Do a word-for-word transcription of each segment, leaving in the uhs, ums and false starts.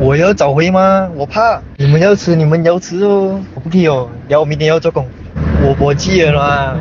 我要早回吗？我怕你们要吃，你们要吃哦，我不可以哦。然后明天要做工，我我记了啦。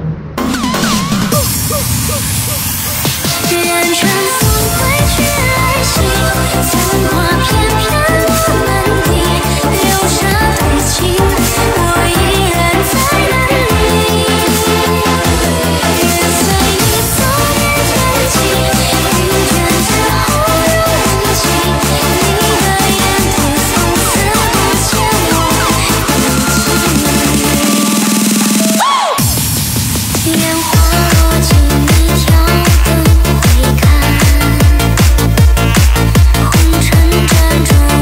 转转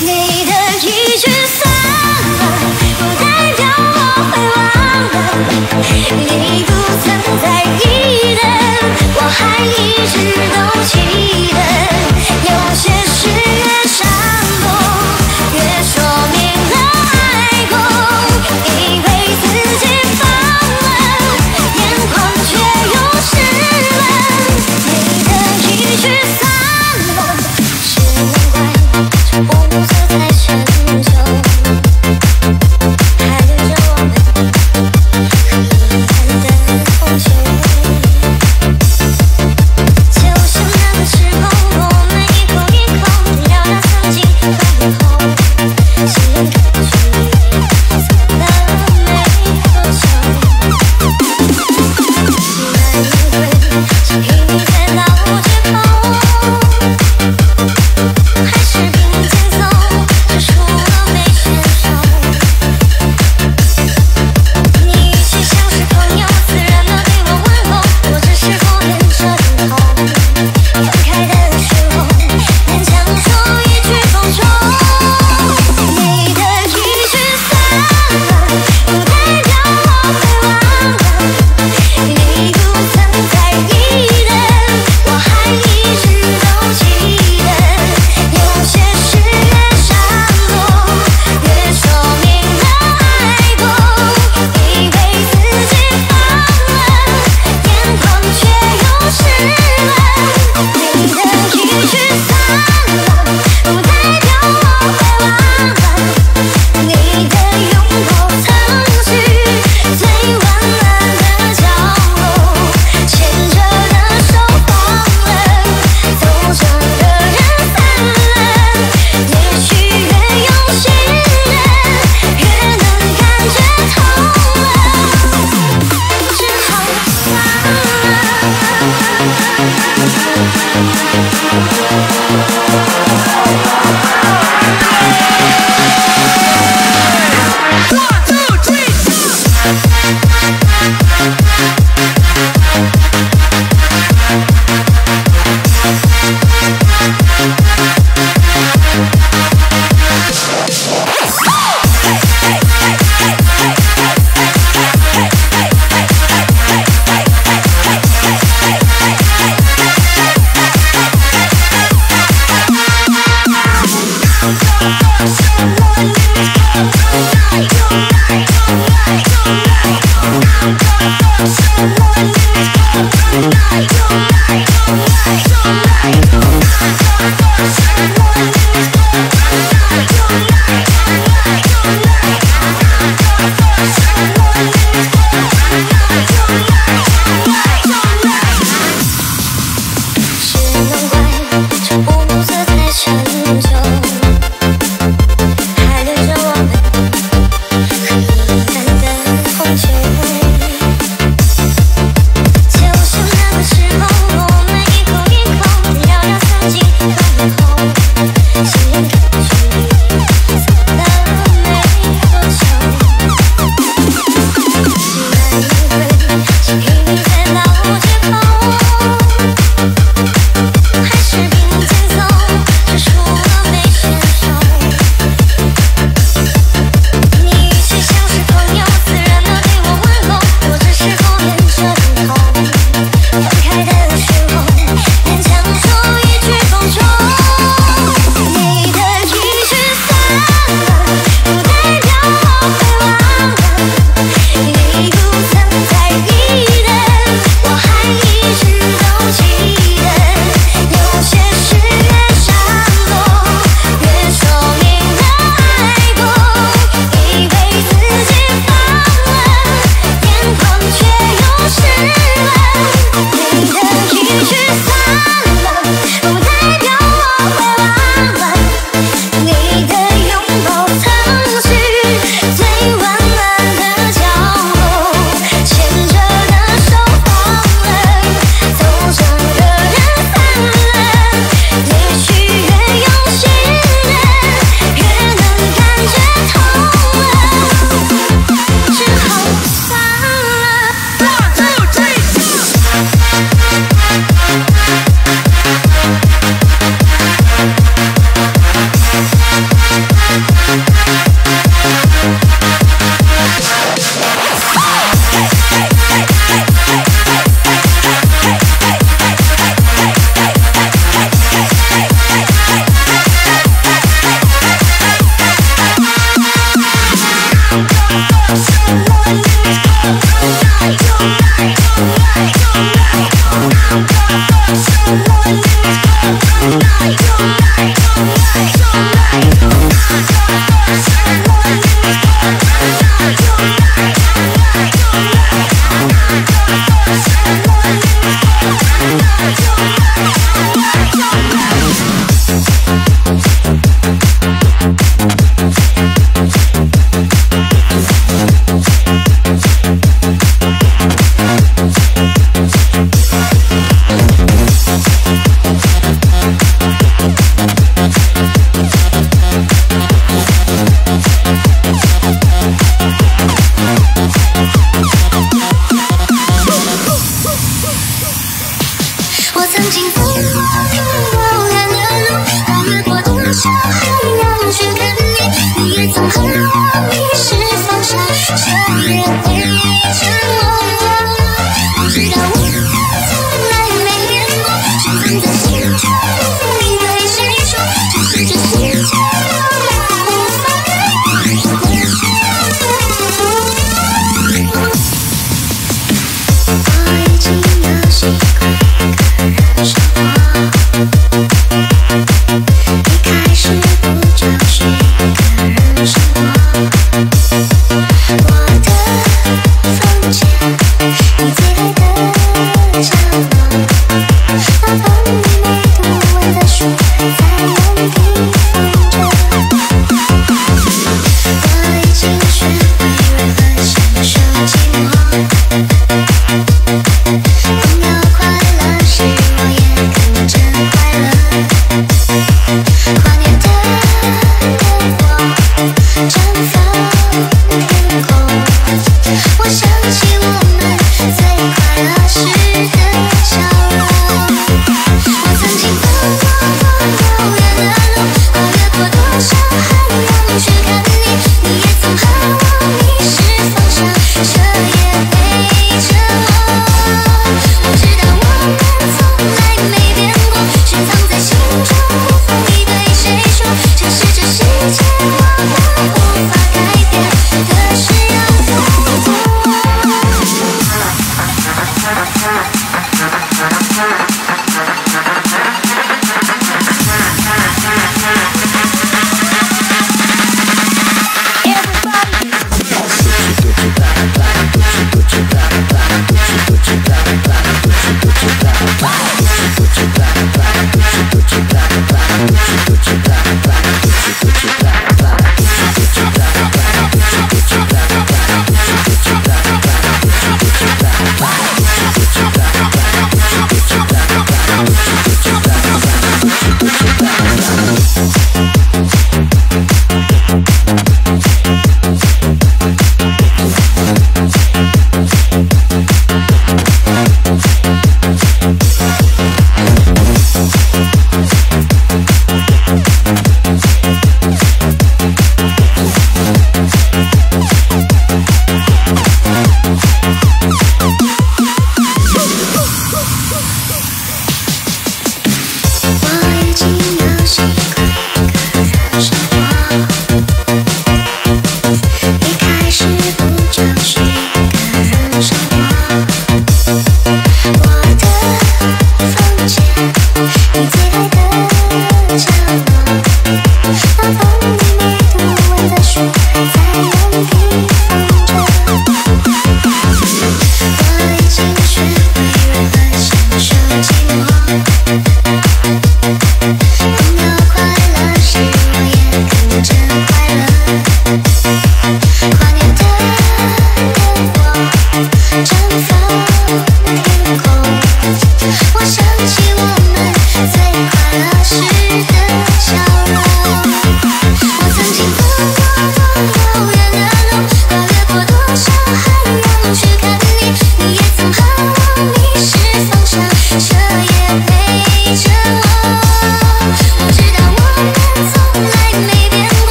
你的一句算了，不代表我会忘了。你不曾在意的，我还一直都记得。有些事越伤痛，越说明了爱过。以为自己放了，眼眶却又湿了。你的一句算了。 我独自在深秋。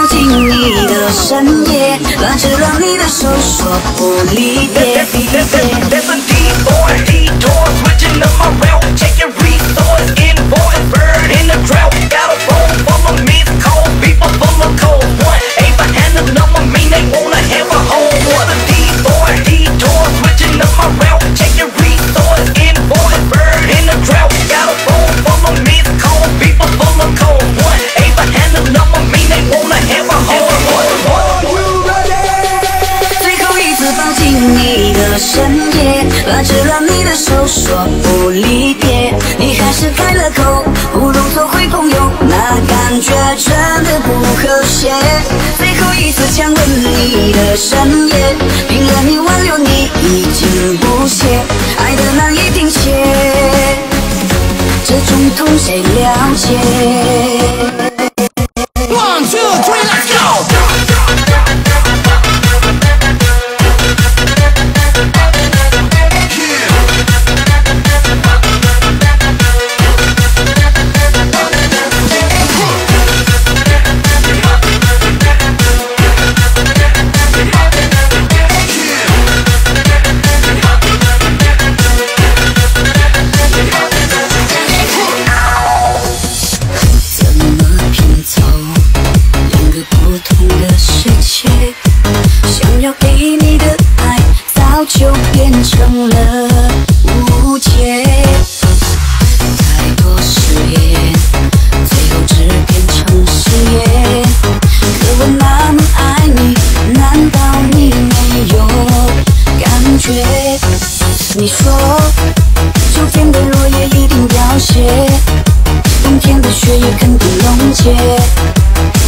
走进你的深夜，乱扯了你的手，说不理解。深夜，拉扯了你的手，说不离别。你还是开了口，不懂做回朋友，那感觉真的不和谐。最后一次强吻你的深夜，冰冷你挽留，你已经不屑，爱的难以停歇，这种痛谁了解？你说，秋天的落叶一定凋谢，冬天的雪也肯定溶解。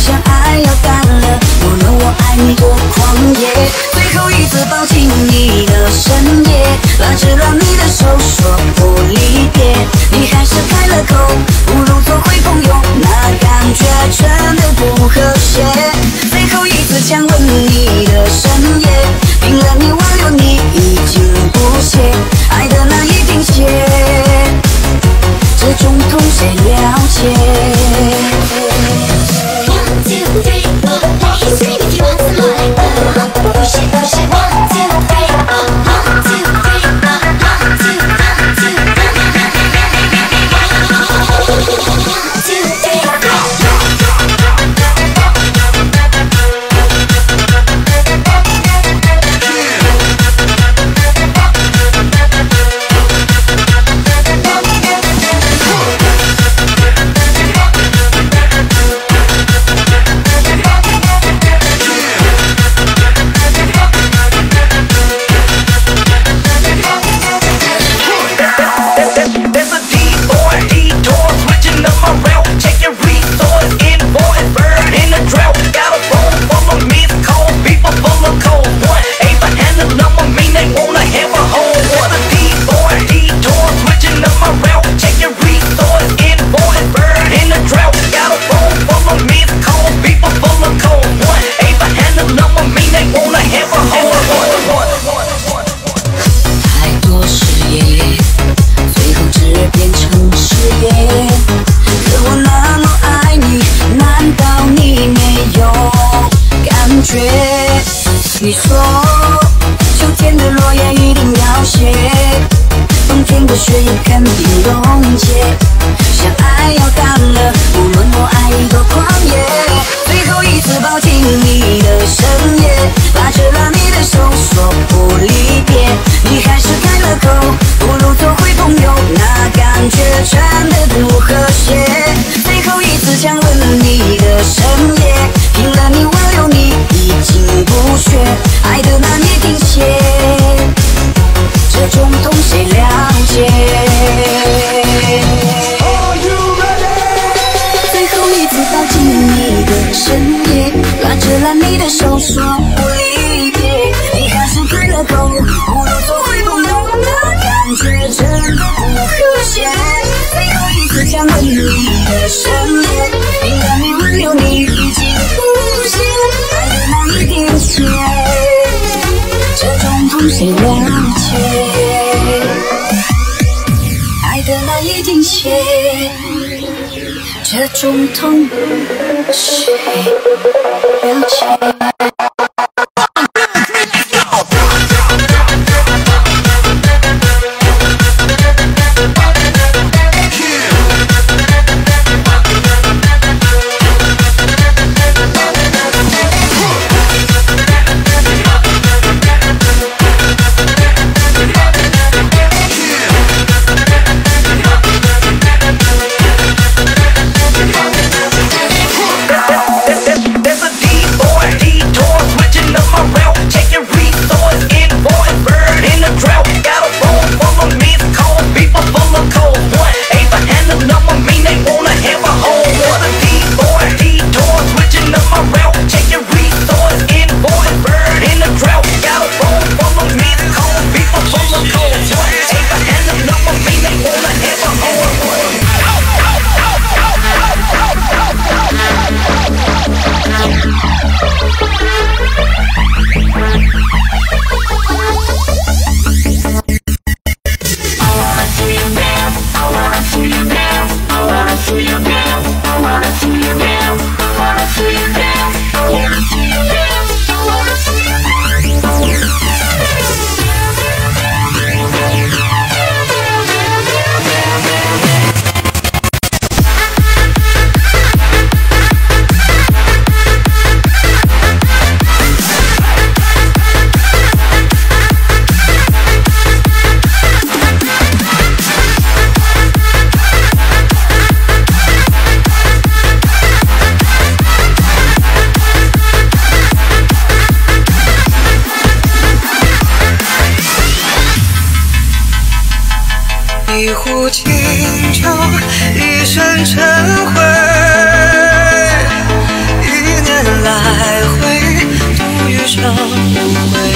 相爱要淡了，无论我爱你多狂野。最后一次抱紧你的深夜，拉扯了你的手，说不离别。你还是开了口，不如做回朋友，那感觉真的不和谐。最后一次强吻你的深夜，冰冷你挽留，你已经不屑，爱的难以停歇，这种痛谁了解？ One two three four， hey sweet if you want some more like that， push it push it one two three four， one two three four， one two one two one two three four。 你说，秋天的落叶一定凋谢，冬天的雪也肯定溶解。相爱要淡了，无论我爱你多狂野。最后一次抱紧你的深夜，拉扯了你的手，说不离别。你还是开了口，不如做回朋友，那感觉真的不和谐。最后一次强吻你的深夜，拼了你挽留你。 已经不屑，爱的难以停歇，这种痛谁了解？最后一次抱紧你的深夜，拉扯了你的手，说不离别。你还是开了口，不如做回朋友，那感觉真的不和谐。最后一次强吻你的深夜，冰冷你挽留你已经不屑。 这种痛谁了解？爱的难以停歇，这种痛不需了解。 一壶清酒，一身尘灰，一念来回，度余生轮回。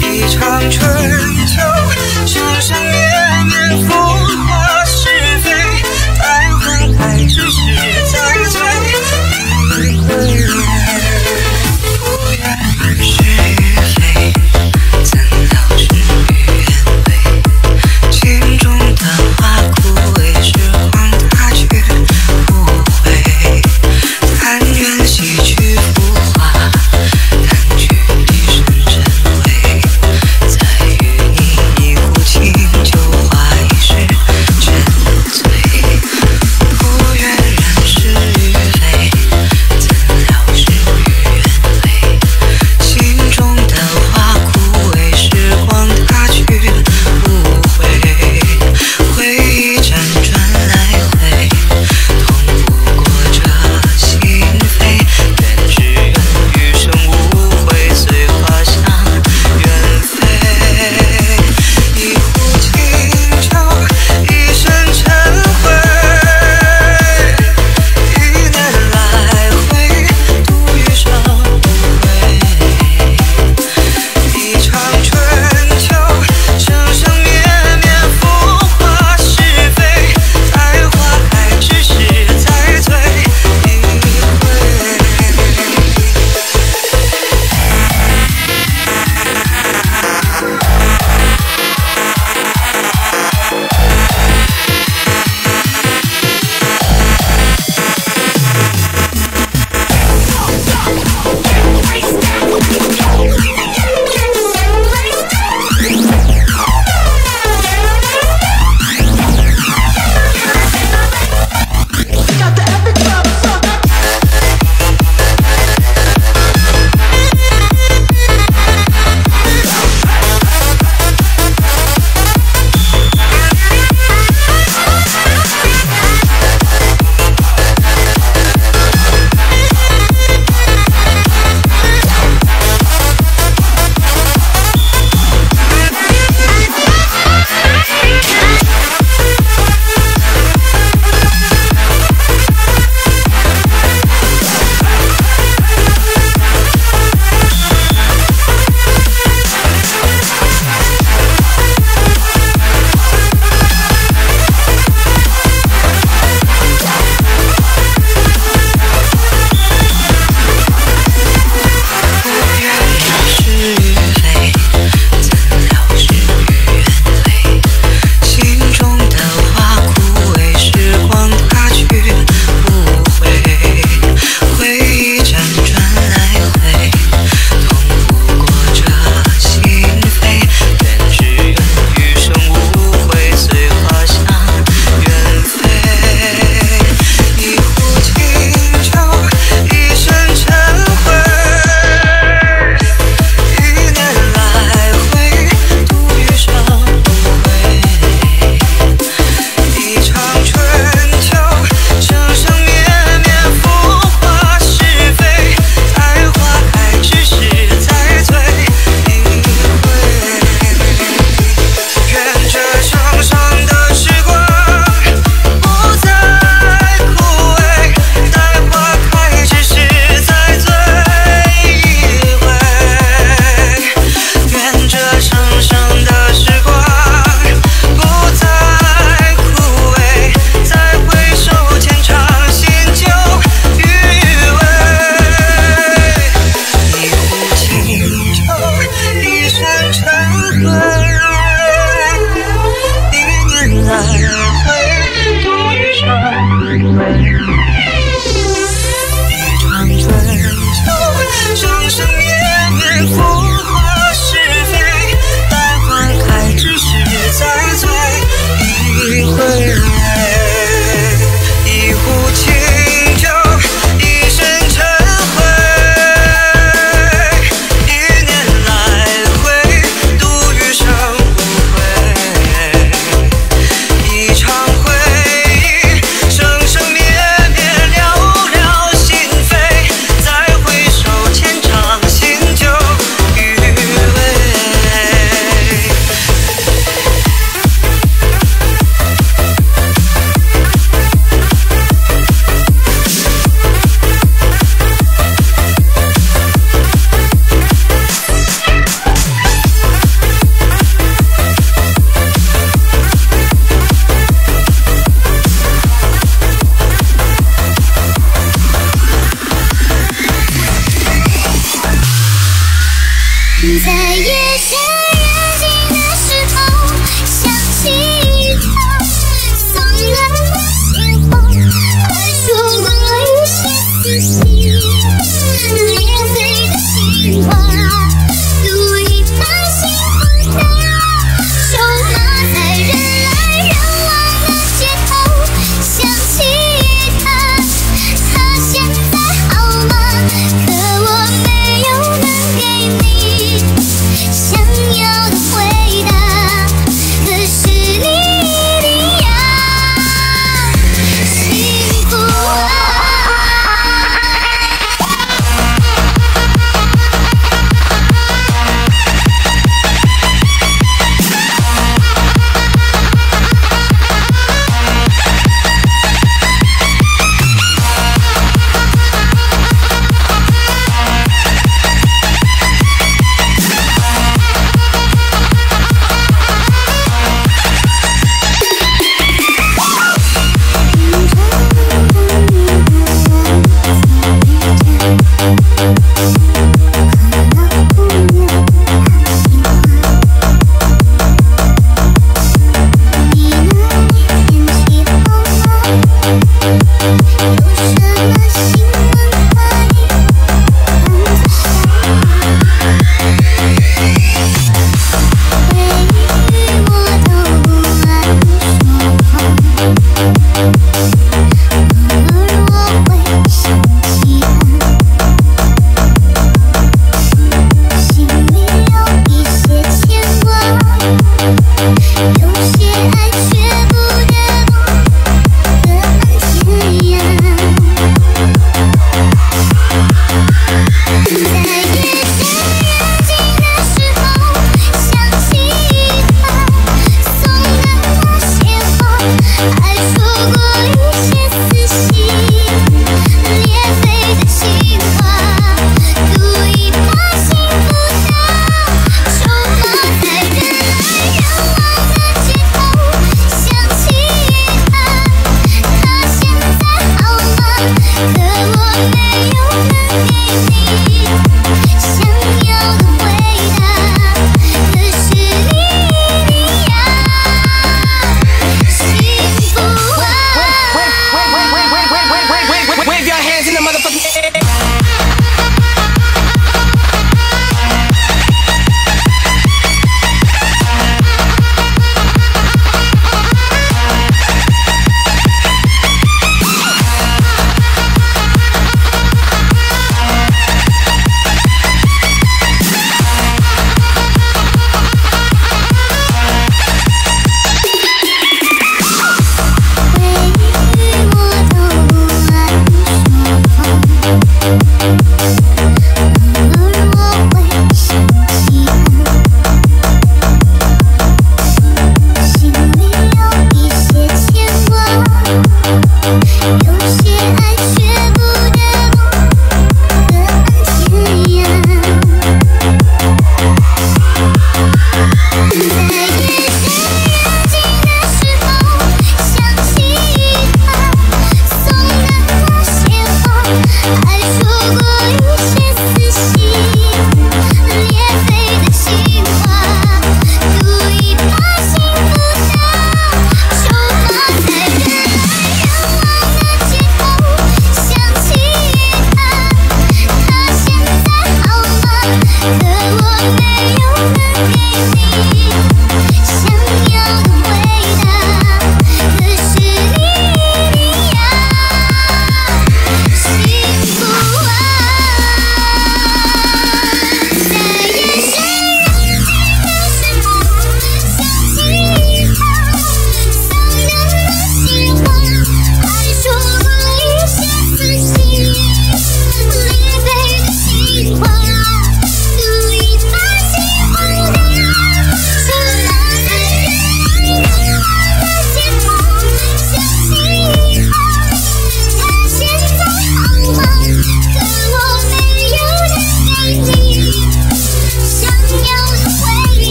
一场春秋，只剩绵绵浮华是非，爱恨爱只是在醉，不愿是非，怎料是。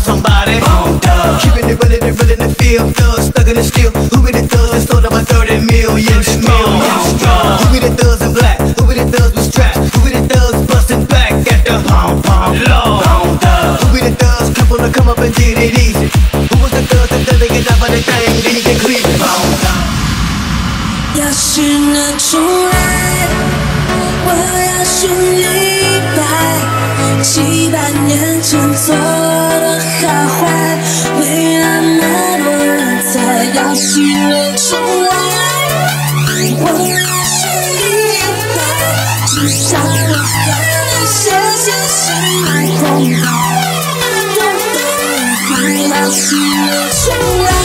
on somebody. Boom, duh. Keeping it running and running the field. Thugs stuck in the steel. Who be the thugs that sold up my thirty mil? Yeah, this meal. Who be the thugs in black? Who be the thugs with straps? Who be the thugs busting back at the pom pom? Lord. Who be the thugs couple to come up and did it easy? Who was the thugs that did it get up on the thing? Then you get creepy.要是能重来，我要是明白，七八年前做的好坏，为了那么多人猜。要是能重来，我要是明白，至少我还能相信是你懂的。要是能重来。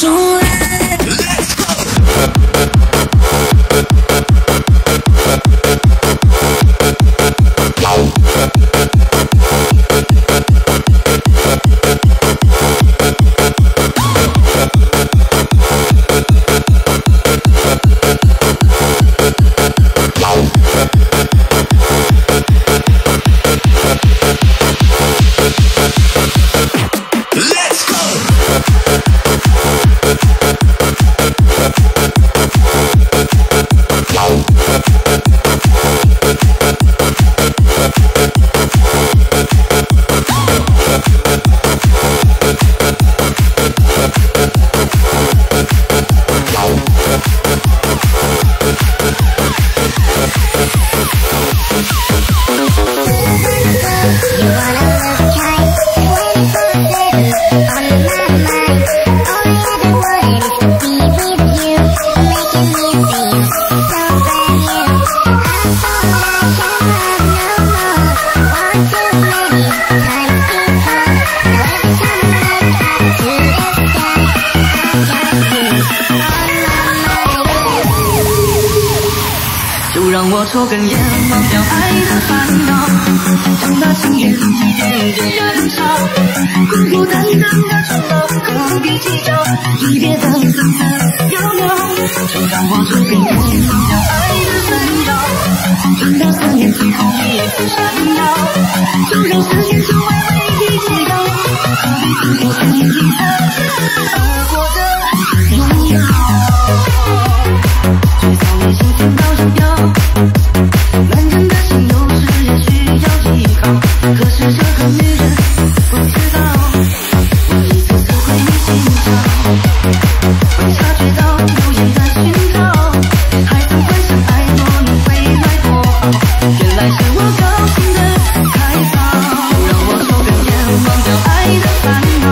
Don't let Let's go! 让我抽根烟，忘掉爱的烦恼，长大成人，面对人潮，孤孤单单的城堡，何必计较离别的纷纷扰扰？就让我抽根烟，忘掉爱的烦恼，长大思念最后一次闪耀，就让思念成为唯一解药，何必辜负相依而过的荣耀？ 最早为心情高声飙，满城的心有时也需要依靠。可是这个女人不知道，我一次次会心跳，会察觉到有人在寻找，还曾幻想爱过你会来过，原来是我高兴的太早。让我抽根烟，忘掉爱的烦恼，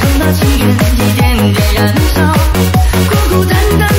让那情缘一点点燃烧，孤孤单单。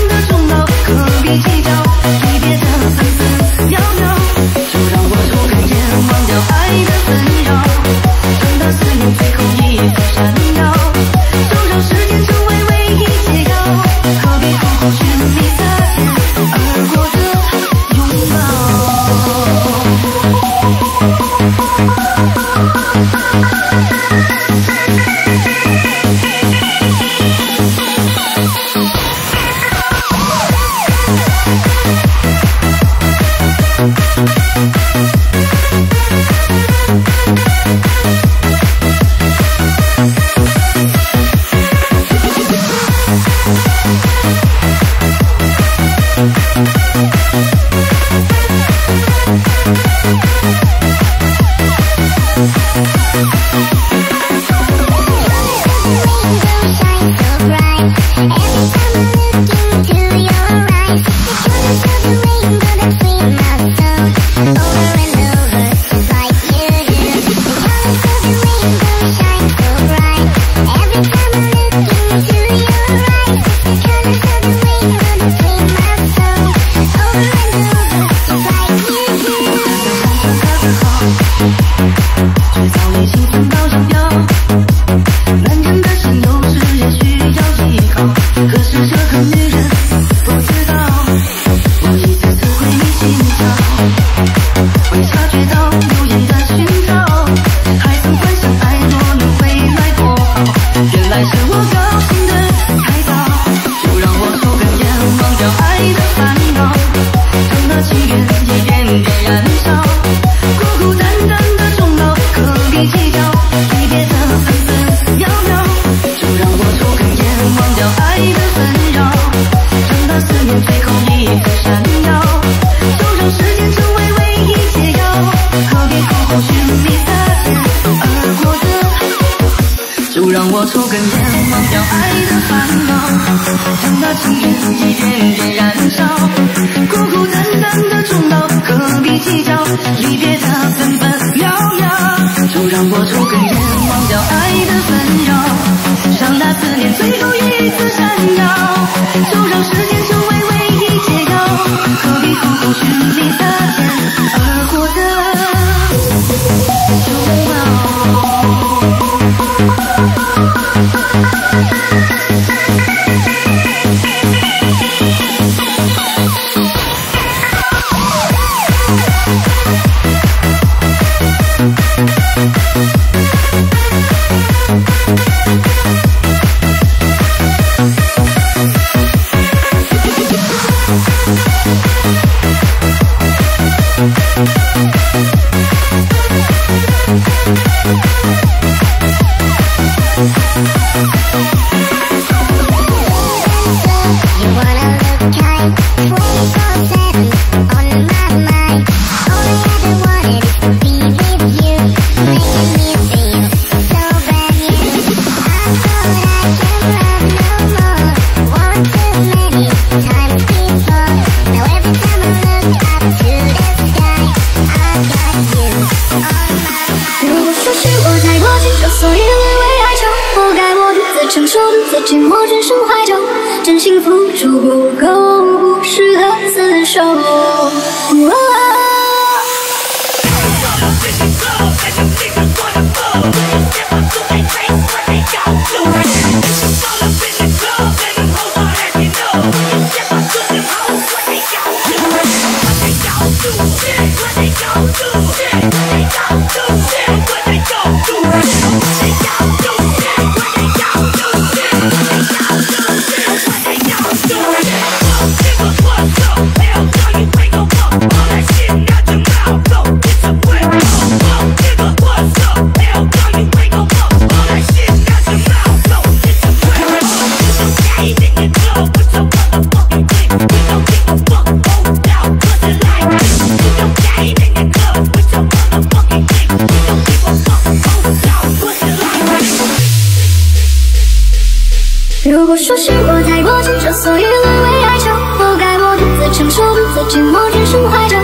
如果说生活太过沉重，所以沦为哀愁，活该我独自承受，独自寂寞，天生怀旧，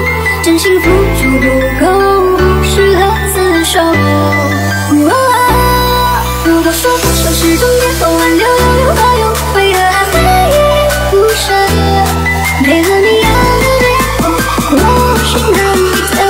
真心付出不够，不适合厮守。如果说分手是终点，或挽留又如何用？为了爱回忆不舍，没了你样的对我，我是难以的。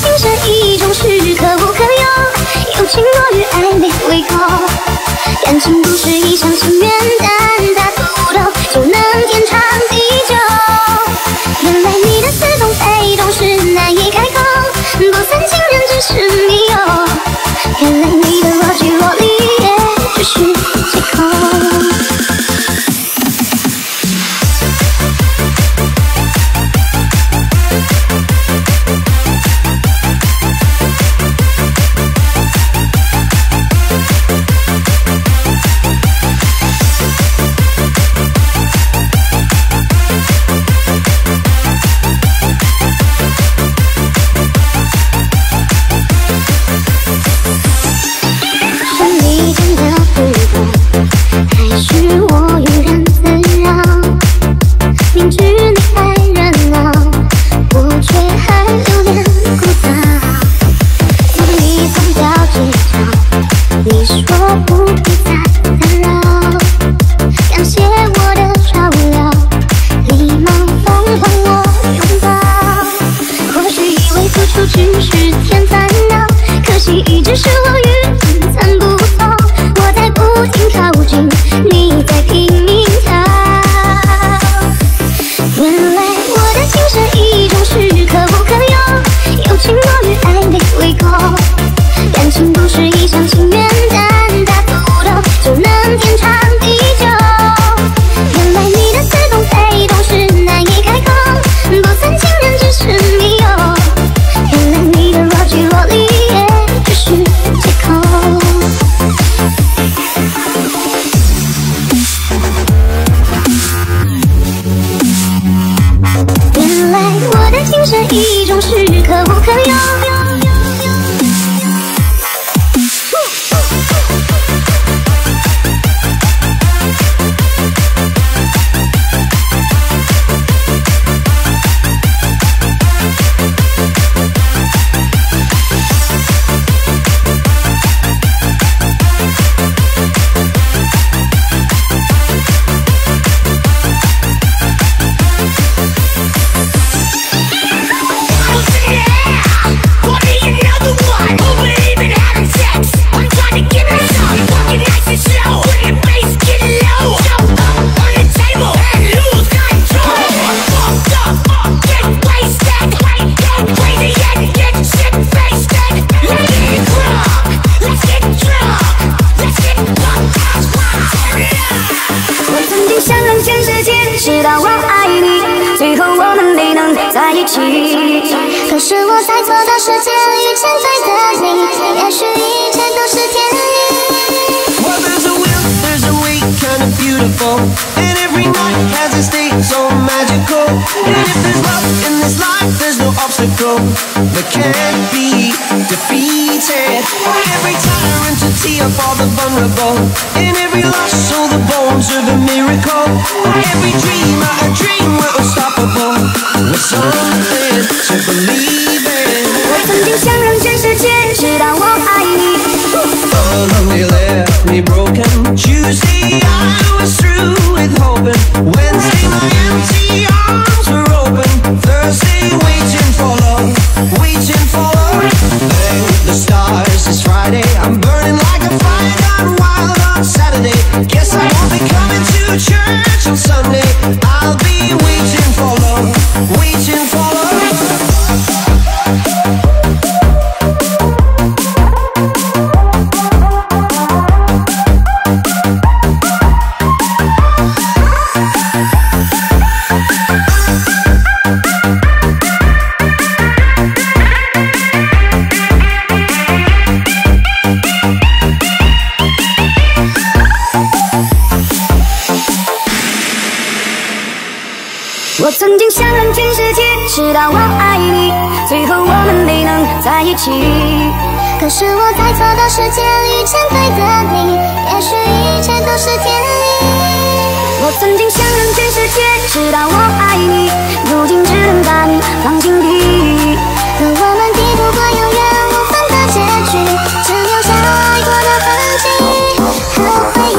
情深意重是可不可有？友情过于暧昧胃口，感情不是一厢情愿，单打独斗就能天长地久。原来你的似懂非懂是难以开口，不算情人只是密友。原来你的若即若离也只是借口。 可是我猜测的时间遇见对的你，也许一切都是天意。我曾经想让全世界知道我爱你，如今只能把你放心底。可我们抵不过有缘无分的结局，只留下爱过的痕迹和回忆。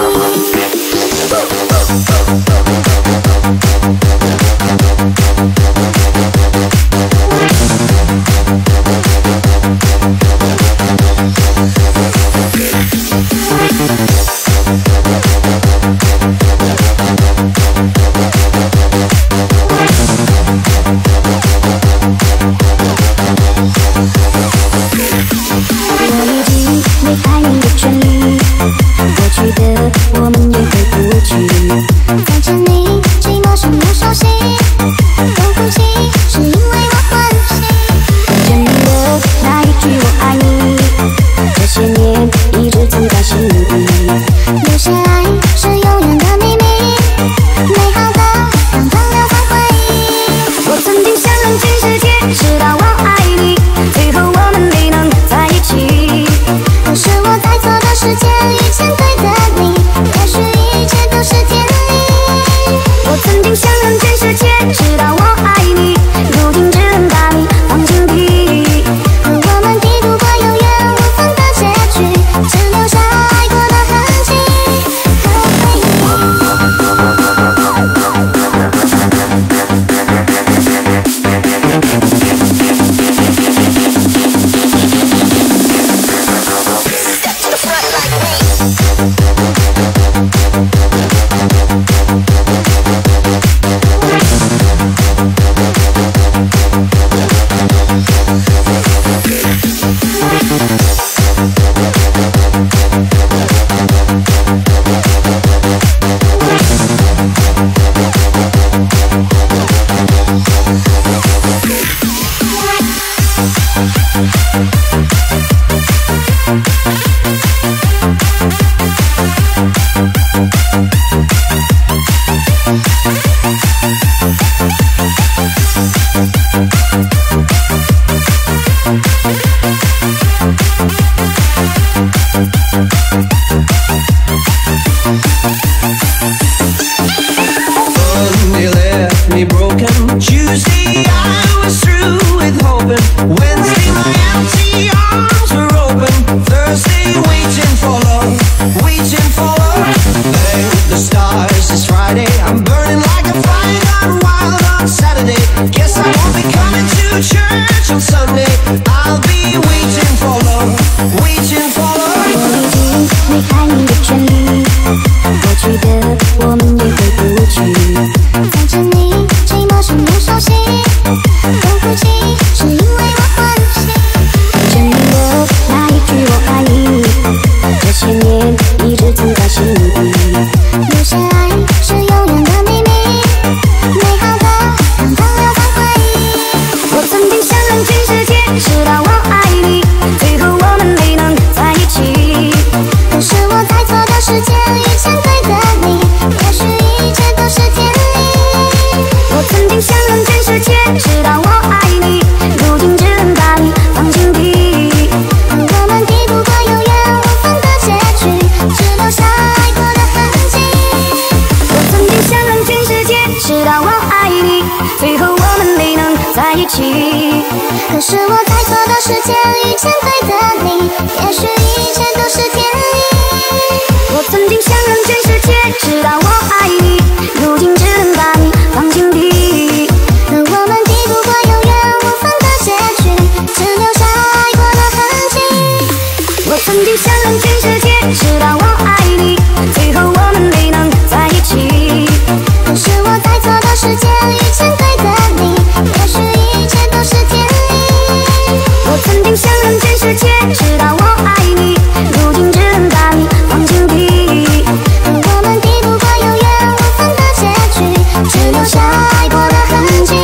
可是我猜测的时间遇见对的你，也许一切都是天意。我曾经想让全世界知道我爱你，如今只能把你放心底。可我们抵不过有缘无分的结局，只留下爱过的痕迹。我曾经想让全世界知道我爱你，最后我们没能在一起。可是我猜测的时间遇见对的你，也许一切都是天意。我曾经想让全世界知道我爱你，如今只能把你放心底。可我们抵不过有缘无分的结局，只留下爱过的痕迹。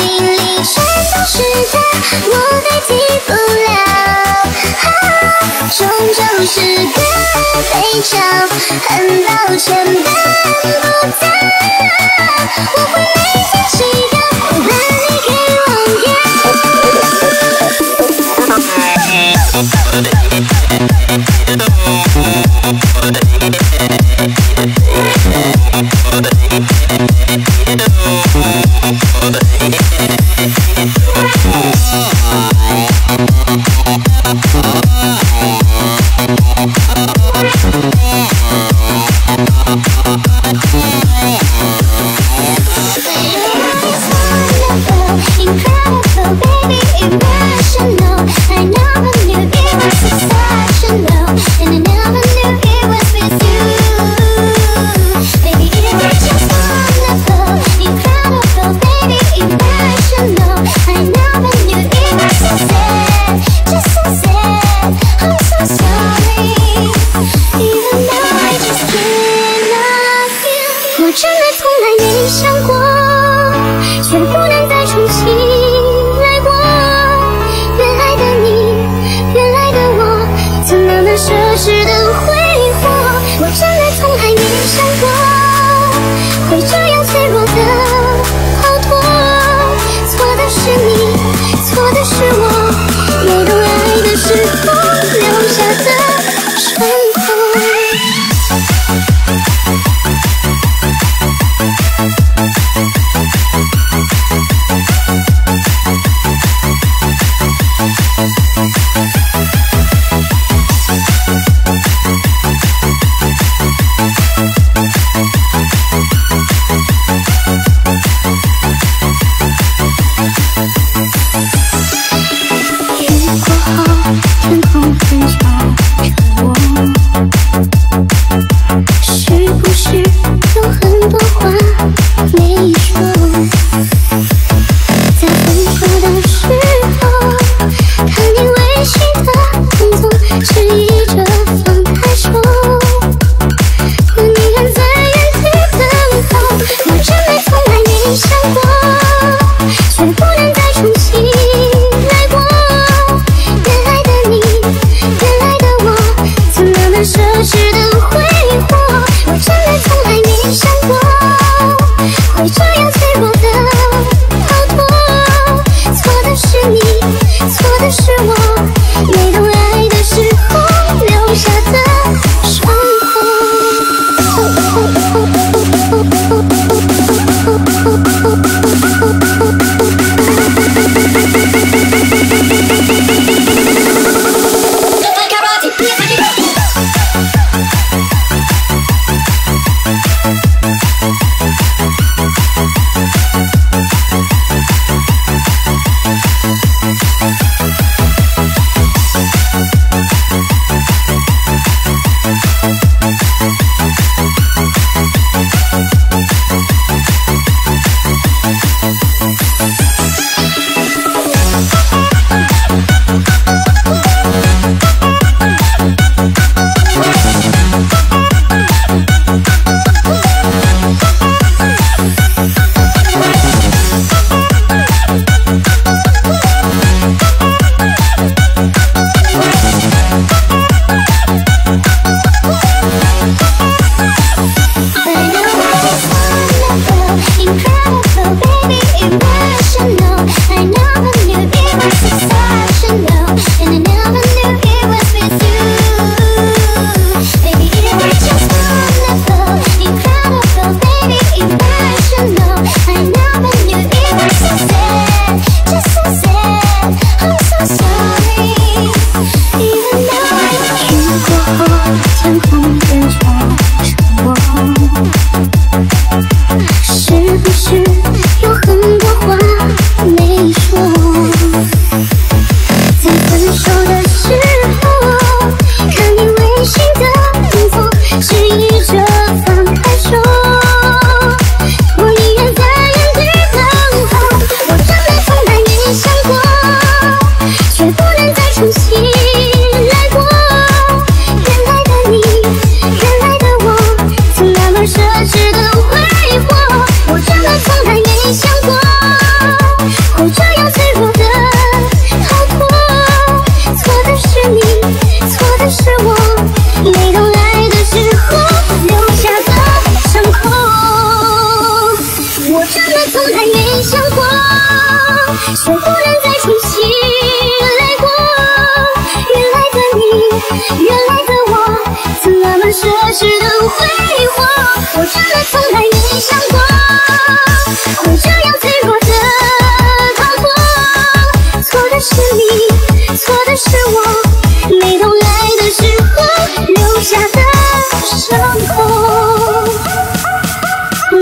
心里全都是他，我代替不了。终究是个悲伤，很抱歉办不到。我会每天祈祷，把你给忘掉。Oh, 的从来没想过，是不能再清晰泪过。原来的你，原来的我，曾那么奢侈的挥霍。我真的从来没想过，会这样脆弱的逃脱。错的是你，错的是我，没懂爱的时候留下的伤痛。 We'll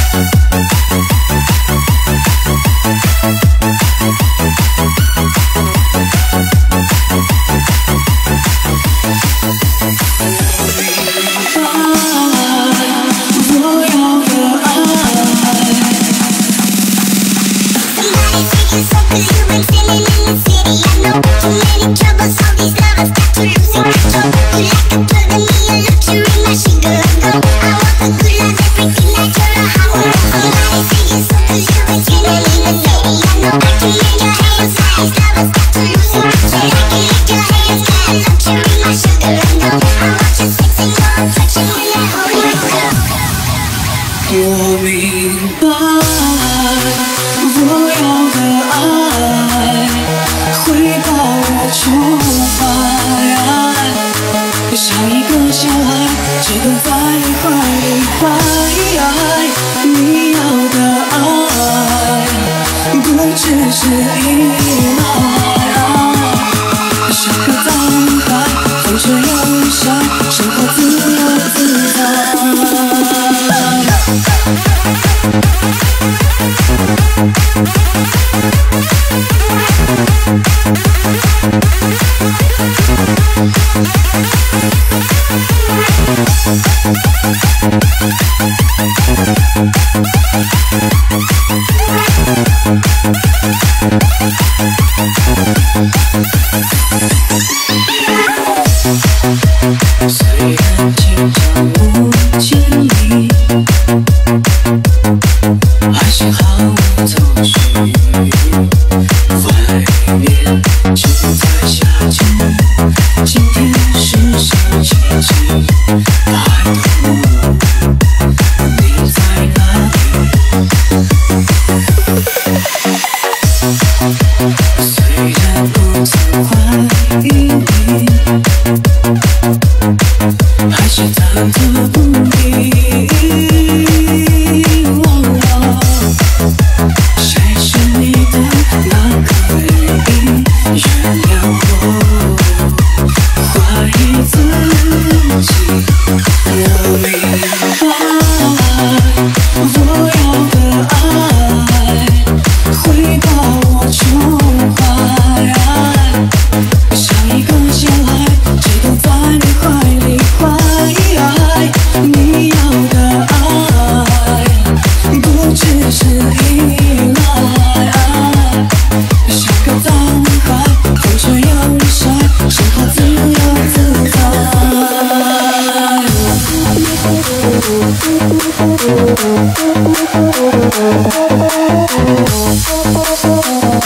be right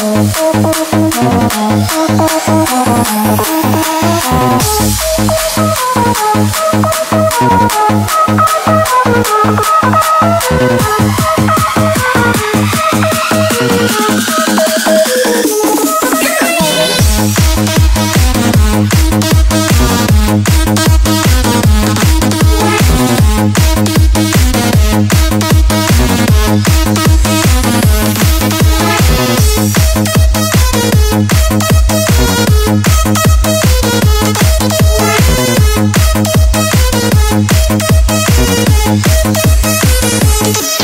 back.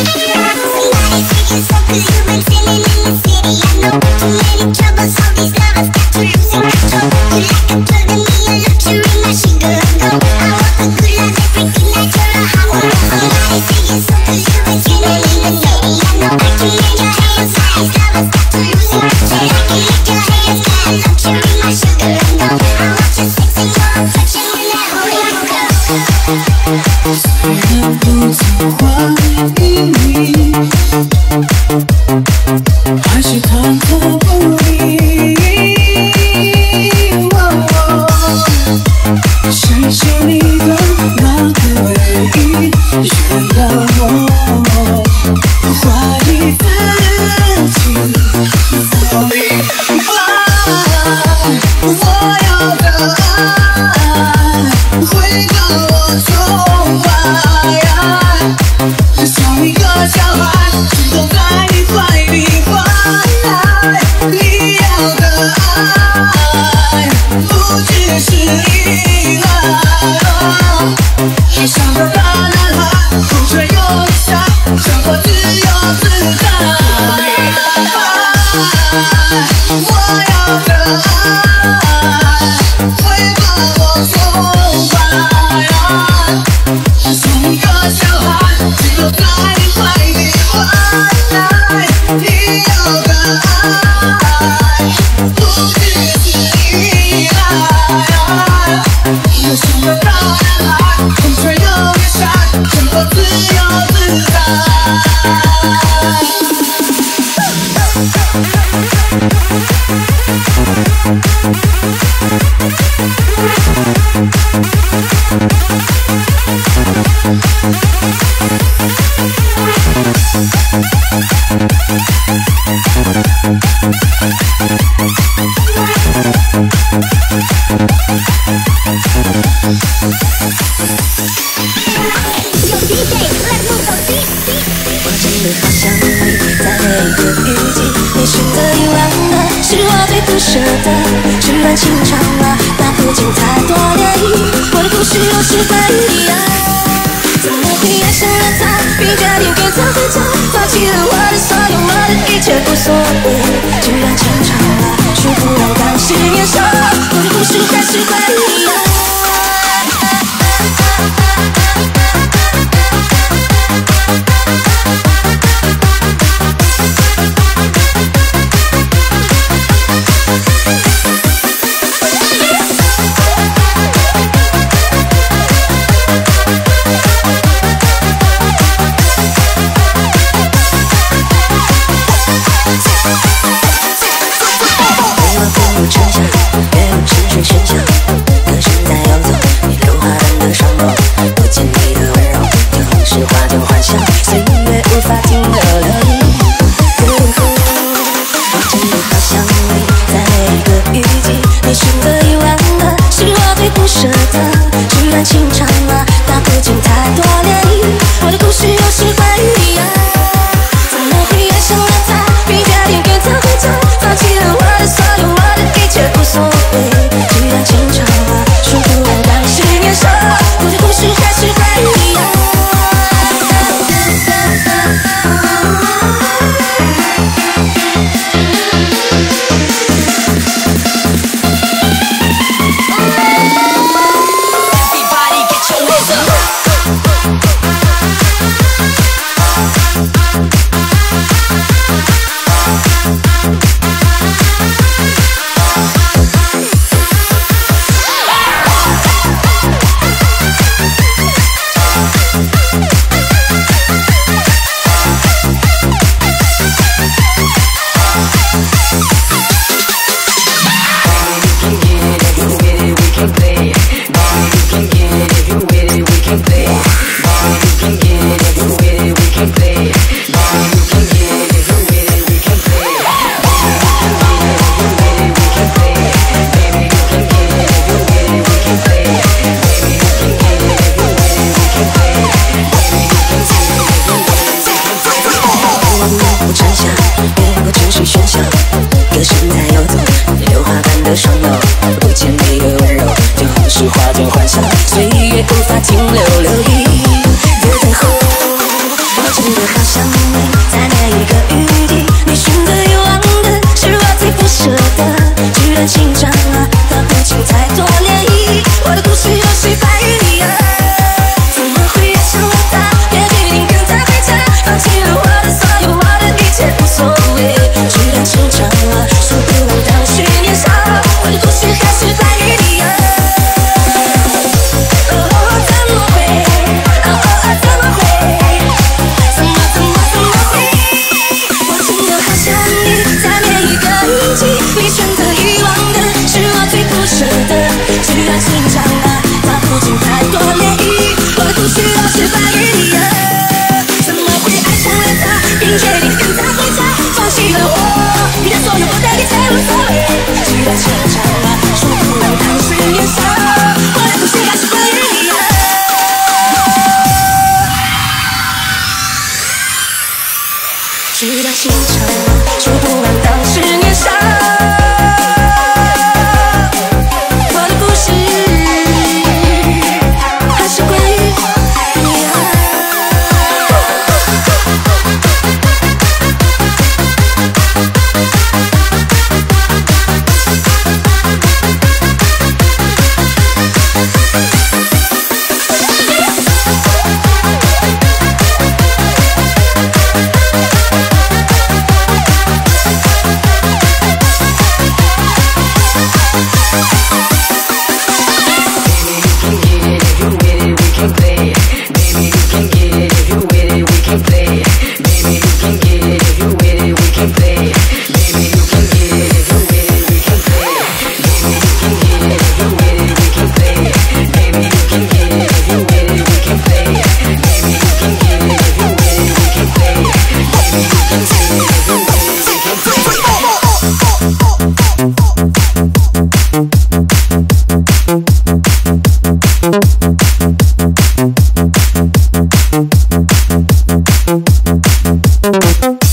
We'll be right back. 直到心肠，数不完当时年少。 We'll be right back.